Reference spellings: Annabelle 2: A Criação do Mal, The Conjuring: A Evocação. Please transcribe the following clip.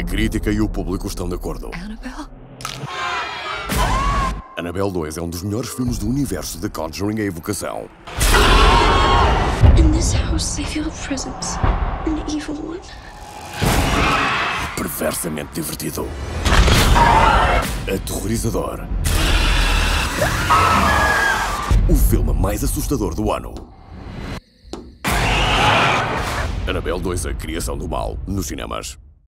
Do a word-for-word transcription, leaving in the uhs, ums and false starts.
A crítica e o público estão de acordo. Annabelle? Annabelle dois é um dos melhores filmes do universo de Conjuring: A Evocação. In this house they feel a presence, an evil one. Perversamente divertido. Aterrorizador. O filme mais assustador do ano. Annabelle dois: A Criação do Mal, nos cinemas.